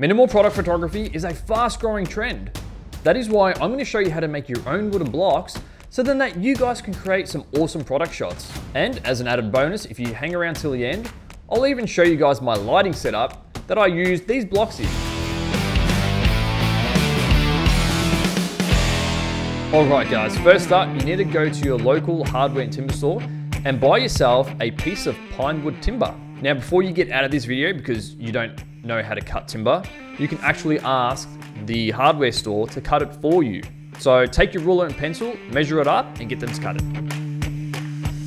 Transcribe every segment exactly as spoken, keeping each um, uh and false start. Minimal product photography is a fast-growing trend. That is why I'm going to show you how to make your own wooden blocks so then that you guys can create some awesome product shots. And as an added bonus, if you hang around till the end, I'll even show you guys my lighting setup that I use these blocks in. Alright guys, first up, you need to go to your local hardware and timber store and buy yourself a piece of pine wood timber. Now before you get out of this video, because you don't know how to cut timber, you can actually ask the hardware store to cut it for you. So take your ruler and pencil, measure it up and get them to cut it.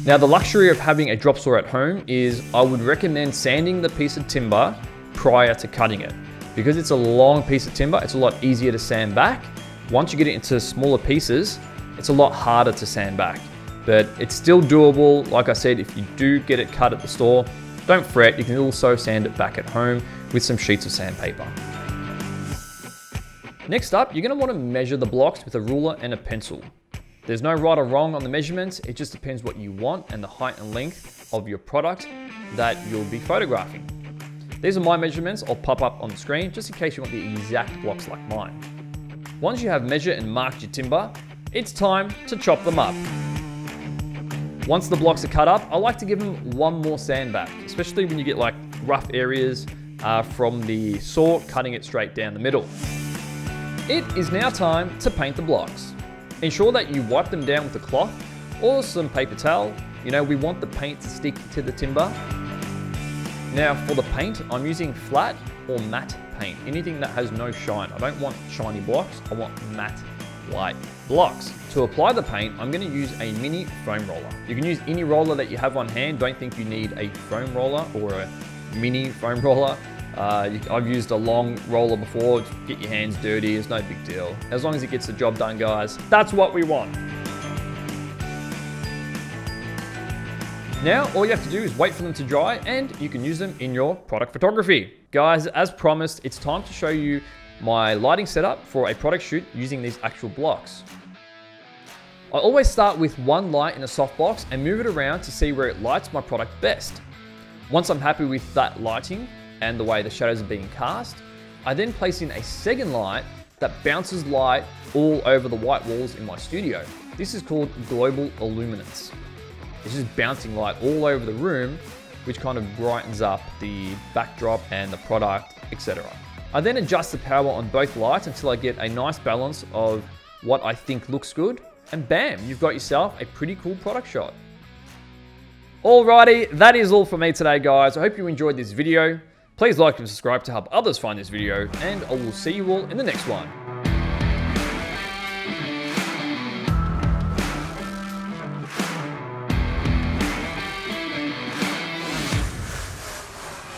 Now the luxury of having a drop saw at home is I would recommend sanding the piece of timber prior to cutting it. Because it's a long piece of timber, it's a lot easier to sand back. Once you get it into smaller pieces, it's a lot harder to sand back. But it's still doable. Like I said, if you do get it cut at the store, don't fret, you can also sand it back at home with some sheets of sandpaper. Next up, you're gonna wanna measure the blocks with a ruler and a pencil. There's no right or wrong on the measurements, it just depends what you want and the height and length of your product that you'll be photographing. These are my measurements, I'll pop up on the screen just in case you want the exact blocks like mine. Once you have measured and marked your timber, it's time to chop them up. Once the blocks are cut up, I like to give them one more sand back, especially when you get like rough areas uh, from the saw, cutting it straight down the middle. It is now time to paint the blocks. Ensure that you wipe them down with a cloth or some paper towel. You know, we want the paint to stick to the timber. Now for the paint, I'm using flat or matte paint, anything that has no shine. I don't want shiny blocks, I want matte white blocks. To apply the paint, I'm going to use a mini foam roller. You can use any roller that you have on hand. Don't think you need a foam roller or a mini foam roller. Uh, you, I've used a long roller before. Get your hands dirty, it's no big deal. As long as it gets the job done, guys, that's what we want. Now, all you have to do is wait for them to dry and you can use them in your product photography. Guys, as promised, it's time to show you my lighting setup for a product shoot using these actual blocks. I always start with one light in a softbox and move it around to see where it lights my product best. Once I'm happy with that lighting and the way the shadows are being cast, I then place in a second light that bounces light all over the white walls in my studio. This is called global illuminance. It's just bouncing light all over the room, which kind of brightens up the backdrop and the product, et cetera. I then adjust the power on both lights until I get a nice balance of what I think looks good, and bam, you've got yourself a pretty cool product shot. Alrighty, that is all for me today, guys. I hope you enjoyed this video. Please like and subscribe to help others find this video, and I will see you all in the next one.